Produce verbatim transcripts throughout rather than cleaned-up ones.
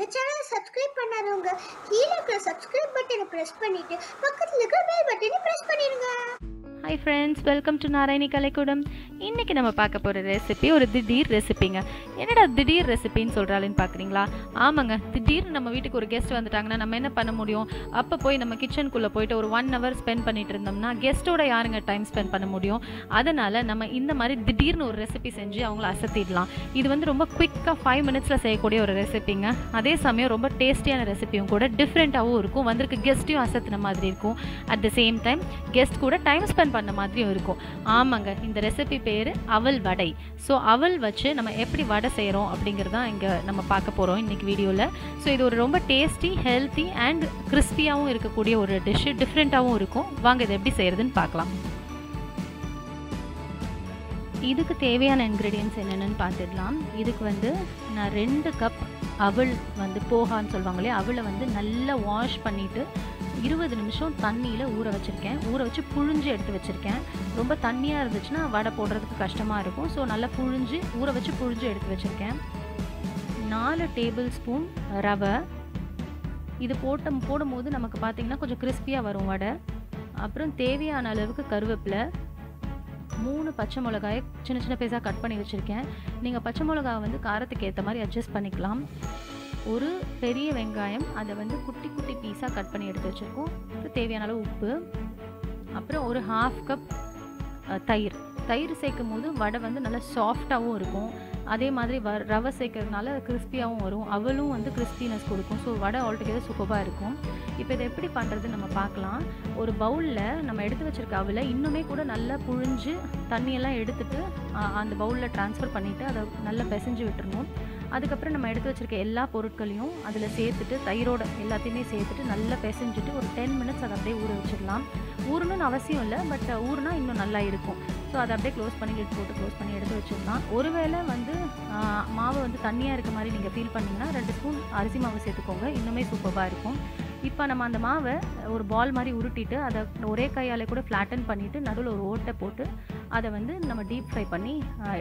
இந்த சேனலை சப்ஸ்கிரைப் பண்ணாதவங்க கீழ இருக்கிற சப்ஸ்கிரைப் பட்டனை பிரஸ் பண்ணிட்டு பக்கத்துல இருக்கிற பெல் பட்டனை பிரஸ் பண்ணிருங்க. Hi friends, welcome to Narayani Kalaikoodam. இன்னைக்கு நம்ம பார்க்க போற ரெசிபி ஒரு திடீர் ரெசிபிங்க. என்னடா திடீர் ரெசிபின்னு சொல்றாளேன்னு பார்க்குறீங்களா? ஆமாங்க, திடீர்னு நம்ம வீட்டுக்கு ஒரு கெஸ்ட் வந்துட்டாங்கன்னா நம்ம என்ன பண்ண முடியும்? அப்போ போய் நம்ம கிச்சனுக்குள்ளே போயிட்டு ஒரு ஒன் ஹவர் ஸ்பெண்ட் பண்ணிட்டு இருந்தோம்னா கெஸ்ட்டோட யாருங்க டைம் ஸ்பெண்ட் பண்ண முடியும்? அதனால் நம்ம இந்த மாதிரி திடீர்னு ஒரு ரெசிபி செஞ்சு அவங்கள அசத்திடலாம். இது வந்து ரொம்ப குவிக்காக ஃபைவ் மினிட்ஸில் செய்யக்கூடிய ஒரு ரெசிபிங்க. அதே சமயம் ரொம்ப டேஸ்டியான ரெசிபியும் கூட, டிஃப்ரெண்ட்டாகவும் இருக்கும், வந்திருக்க கெஸ்ட்டையும் அசத்தின மாதிரி இருக்கும். At the same time guest கூட டைம் ஸ்பெண்ட் பண்ண மாதிரியும் இருக்கும். ஆமாங்க, இந்த ரெசிபி பேர் அவல் வடை. ஸோ அவல் வச்சு நம்ம எப்படி வடை செய்கிறோம் அப்படிங்கிறதான் இங்கே நம்ம பார்க்க போகிறோம் இன்றைக்கி வீடியோவில். ஸோ இது ஒரு ரொம்ப டேஸ்டி, ஹெல்த்தி அண்ட் கிறிஸ்பியாகவும் இருக்கக்கூடிய ஒரு டிஷ்ஷு, டிஃப்ரெண்ட்டாகவும் இருக்கும். வாங்க இது எப்படி செய்கிறதுன்னு பார்க்கலாம். இதுக்கு தேவையான இன்க்ரீடியன்ட்ஸ் என்னென்னு பார்த்துடலாம். இதுக்கு வந்து நான் ரெண்டு கப் அவல் வந்து போகான்னு சொல்லுவாங்களே, அவளை வந்து நல்லா வாஷ் பண்ணிவிட்டு இருபது நிமிஷம் தண்ணியில் ஊற வச்சுருக்கேன். ஊற வச்சு புழிஞ்சு எடுத்து வச்சுருக்கேன். ரொம்ப தண்ணியாக இருந்துச்சுன்னா வடை போடுறதுக்கு கஷ்டமாக இருக்கும். ஸோ நல்லா புழிஞ்சு ஊற வச்சு புழிஞ்சு எடுத்து வச்சுருக்கேன். நாலு டேபிள் ஸ்பூன் ரவை இது போட்ட போடும்போது நமக்கு பார்த்திங்கன்னா கொஞ்சம் கிறிஸ்பியாக வரும் வடை. அப்புறம் தேவையான அளவுக்கு கருவேப்பிலை, மூணு பச்சை மிளகாயை சின்ன சின்ன பீஸாக கட் பண்ணி வச்சுருக்கேன். நீங்கள் பச்சை மிளகாய் வந்து காரத்துக்கு ஏற்ற மாதிரி அட்ஜஸ்ட் பண்ணிக்கலாம். ஒரு பெரிய வெங்காயம், அதை வந்து குட்டி குட்டி பீஸாக கட் பண்ணி எடுத்து வச்சுருக்கோம். அதுக்கு தேவையான அளவு உப்பு, அப்புறம் ஒரு ஹாஃப் கப் தயிர். தயிர் சேர்க்கும் போது வடை வந்து நல்லா சாஃப்டாகவும் இருக்கும். அதே மாதிரி வ ரவை சேர்க்கறதுனால கிறிஸ்பியாகவும் வரும். அவளும் வந்து கிறிஸ்பினஸ் கொடுக்கும். ஸோ வடை ஆல்டுகெதர் சூப்பராக இருக்கும். இப்போ இதை எப்படி பண்ணுறதுன்னு நம்ம பார்க்கலாம். ஒரு பவுலில் நம்ம எடுத்து வச்சுருக்க அவளை இன்னுமே கூட நல்லா புழிஞ்சு தண்ணியெல்லாம் எடுத்துகிட்டு அந்த பவுலில் ட்ரான்ஸ்ஃபர் பண்ணிவிட்டு அதை நல்லா பிசைஞ்சு விட்டுருணும். அதுக்கப்புறம் நம்ம எடுத்து வச்சுருக்க எல்லா பொருட்களையும் அதில் சேர்த்துட்டு, தயிரோட எல்லாத்தையுமே சேர்த்துட்டு நல்லா பிசைஞ்சிட்டு ஒரு டென் மினிட்ஸ் அதை அப்படியே ஊற வச்சிடலாம். ஊறணும்னு அவசியம் இல்லை, பட் ஊறுனா இன்னும் நல்லா இருக்கும். ஸோ அதை அப்படியே க்ளோஸ் பண்ணி எடுத்து போட்டு க்ளோஸ் பண்ணி எடுத்து வச்சிடலாம். ஒருவேளை வந்து மாவு வந்து தண்ணியாக இருக்க மாதிரி நீங்கள் ஃபீல் பண்ணிங்கன்னா ரெண்டு ஸ்பூன் அரிசி மாவு சேர்த்துக்கோங்க, இன்னுமே சூப்பராக இருக்கும். இப்போ நம்ம அந்த மாவை ஒரு பால் மாதிரி உருட்டிட்டு அதை ஒரே கையாலே கூட ஃப்ளாட்டன் பண்ணிவிட்டு நடுவில் ஒரு ஓட்டை போட்டு அதை வந்து நம்ம டீப் ஃப்ரை பண்ணி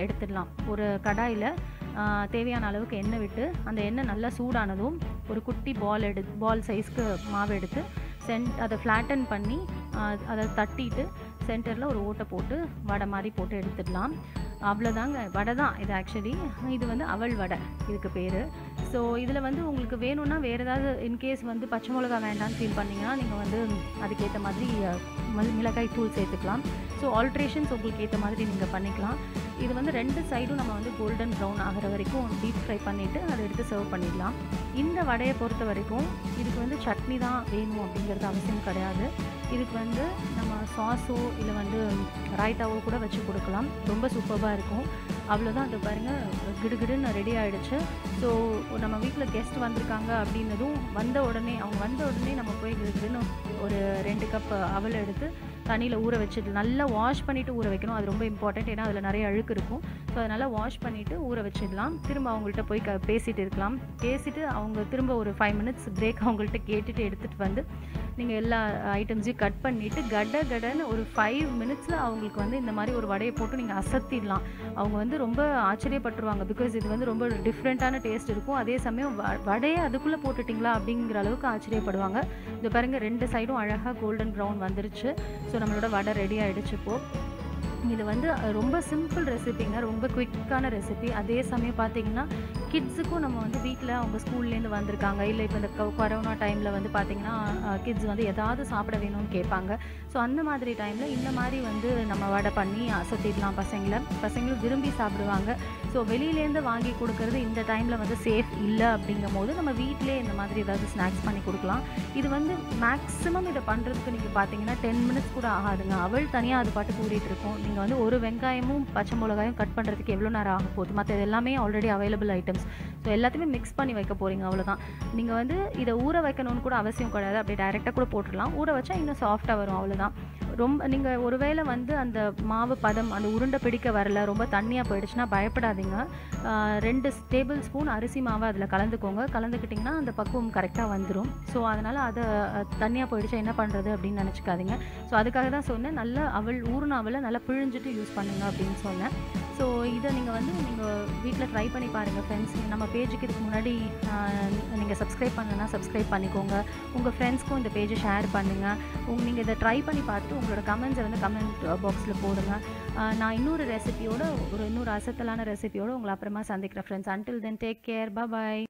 எடுத்துடலாம். ஒரு கடாயில் தேவையான அளவுக்கு எண்ணெய் விட்டு அந்த எண்ணெய் நல்லா சூடானதும் ஒரு குட்டி பால் எடு பால் சைஸ்க்கு மாவு எடுத்து சென்ட் அதை ஃப்ளாட்டன் பண்ணி அதை தட்டிட்டு சென்டரில் ஒரு ஓட்டை போட்டு வடை மாதிரி போட்டு எடுத்துடலாம். அவ்வளோதாங்க, வடை தான் இது. ஆக்சுவலி இது வந்து அவல் வடை இதுக்கு பேர். ஸோ இதில் வந்து உங்களுக்கு வேணும்னா வேறு ஏதாவது இன்கேஸ் வந்து பச்சை மிளகா வேண்டான்னு ஃபீல் பண்ணிங்கன்னா நீங்கள் வந்து அதுக்கேற்ற மாதிரி மிளகாய் தூள் சேர்த்துக்கலாம். ஸோ ஆல்ட்ரேஷன்ஸ் உங்களுக்கு ஏற்ற மாதிரி நீங்கள் பண்ணிக்கலாம். இது வந்து ரெண்டு சைடும் நம்ம வந்து கோல்டன் ப்ரௌன் ஆகிற வரைக்கும் டீப் ஃப்ரை பண்ணிவிட்டு அதை எடுத்து சர்வ் பண்ணிடலாம். இந்த வடையை பொறுத்த வரைக்கும் இதுக்கு வந்து சட்னி தான் வேணும் அப்படிங்கிறது அவசியம் கிடையாது. இதுக்கு வந்து நம்ம சாஸோ இல்லை வந்து ராய்த்தாவோ கூட வச்சு கொடுக்கலாம். ரொம்ப சூப்பராக இருக்கும். அவ்வளோதான், அது பாருங்கள் கிடுகிடுன்னு ரெடி ஆகிடுச்சு. ஸோ நம்ம வீட்டில் கெஸ்ட் வந்திருக்காங்க அப்படின்னதும் வந்த உடனே அவங்க வந்த உடனே நம்ம போய் கிடுகிடுன்னு ஒரு ரெண்டு கப் அவல் எடுத்து தண்ணியில் ஊற வச்சுட்டு நல்லா வாஷ் பண்ணிவிட்டு ஊற வைக்கணும். அது ரொம்ப இம்பார்ட்டண்ட், ஏன்னா அதில் நிறைய அழுக்கு இருக்கும். ஸோ அதனால் வாஷ் பண்ணிவிட்டு ஊற வச்சிடலாம். திரும்ப அவங்கள்ட்ட போய் க பேசிகிட்டு இருக்கலாம். பேசிவிட்டு அவங்க திரும்ப ஒரு ஃபைவ் மினிட்ஸ் பிரேக் அவங்கள்ட்ட கேட்டுட்டு எடுத்துகிட்டு வந்து நீங்கள் எல்லா ஐட்டம்ஸையும் கட் பண்ணிவிட்டு கட கடன்னு ஒரு ஃபைவ் மினிட்ஸில் அவங்களுக்கு வந்து இந்த மாதிரி ஒரு வடையை போட்டு நீங்கள் அசத்திடலாம். அவங்க வந்து ரொம்ப ஆச்சரியப்பட்டுருவாங்க. பிகாஸ் இது வந்து ரொம்ப டிஃப்ரெண்ட்டான டேஸ்ட் இருக்கும். அதே சமயம் வ வடையை அதுக்குள்ளே போட்டுட்டிங்களா அப்படிங்கிற அளவுக்கு ஆச்சரியப்படுவாங்க. இது பாருங்கள், ரெண்டு சைடும் அழகாக கோல்டன் ப்ரௌன் வந்துருச்சு. ஸோ நம்மளோட வடை ரெடி ஆகிடுச்சு. இப்போது இது வந்து ரொம்ப சிம்பிள் ரெசிபிங்க, ரொம்ப குயிக்கான ரெசிபி. அதே சமயம் பார்த்திங்கன்னா கிட்ஸுக்கும் நம்ம வந்து வீட்டில் அவங்க ஸ்கூல்லேருந்து வந்திருக்காங்க, இல்லை இப்போ இந்த கொரோனா டைமில் வந்து பார்த்திங்கன்னா கிட்ஸ் வந்து எதாவது சாப்பிட வேணும்னு கேட்பாங்க. ஸோ அந்த மாதிரி டைமில் இந்த மாதிரி வந்து நம்ம வடை பண்ணி அசத்திடலாம். பசங்களை பசங்களும் விரும்பி சாப்பிடுவாங்க. ஸோ வெளியிலேருந்து வாங்கி கொடுக்கறது இந்த டைமில் வந்து சேஃப் இல்லை. அப்படிங்கும் போது நம்ம வீட்டிலே இந்த மாதிரி ஏதாவது ஸ்நாக்ஸ் பண்ணி கொடுக்கலாம். இது வந்து மேக்ஸிமம் இதை பண்ணுறதுக்கு நீங்கள் பார்த்திங்கன்னா டென் மினிட்ஸ் கூட ஆகாதுங்க. அவள் தனியாக அது பாட்டு கூறிகிட்டு இருக்கும். நீங்கள் வந்து ஒரு வெங்காயமும் பச்சை மிளகாயும் கட் பண்ணுறதுக்கு எவ்வளோ நேரம் ஆக போகுது? மற்ற எல்லாமே ஆல்ரெடி அவைலபிள் ஐட்டம்ஸ். ஸோ எல்லாத்தையுமே மிக்ஸ் பண்ணி வைக்க போகிறீங்க, அவ்வளோதான். நீங்கள் வந்து இதை ஊற வைக்கணும்னு கூட அவசியம் கிடையாது. அப்படியே டைரெக்டாக கூட போட்டுடலாம். ஊற வச்சா இன்னும் சாஃப்டாக வரும், அவ்வளோதான். ரொம்ப நீங்கள் ஒருவேளை வந்து அந்த மாவு பதம் அந்த உருண்டை பிடிக்க வரல, ரொம்ப தண்ணியாக போயிடுச்சுன்னா பயப்படாதீங்க. ரெண்டு டேபிள் ஸ்பூன் அரிசி மாவை அதில் கலந்துக்கோங்க. கலந்துக்கிட்டிங்கன்னா அந்த பக்குவம் கரெக்டாக வந்துடும். ஸோ அதனால் அதை தண்ணியாக போயிடுச்சா என்ன பண்ணுறது அப்படின்னு நினச்சிக்காதீங்க. ஸோ அதுக்காக தான் சொன்னேன், நல்லா அவள் ஊறுன அவளை நல்லா பிழிஞ்சிட்டு யூஸ் பண்ணுங்க அப்படின்னு சொன்னேன். ஸோ இதை நீங்கள் வந்து நீங்கள் வீட்டில் ட்ரை பண்ணி பாருங்கள் ஃப்ரெண்ட்ஸ். நம்ம பேஜுக்கு இதுக்கு முன்னாடி நீங்கள் சப்ஸ்கிரைப் பண்ணலன்னா சப்ஸ்கிரைப் பண்ணிக்கோங்க. உங்கள் ஃப்ரெண்ட்ஸ்க்கும் இந்த பேஜை ஷேர் பண்ணுங்கள். உங்க நீங்கள் இதை ட்ரை பண்ணி பார்த்து உங்களோட கமெண்ட்ஸை வந்து கமெண்ட் பாக்ஸில் போடுங்க. நான் இன்னொரு ரெசிபியோட ஒரு இன்னொரு அசத்தலான ரெசிபியோடு உங்களை அப்புறமா சந்திக்கிறேன் friends. Until then, take care, பாய்.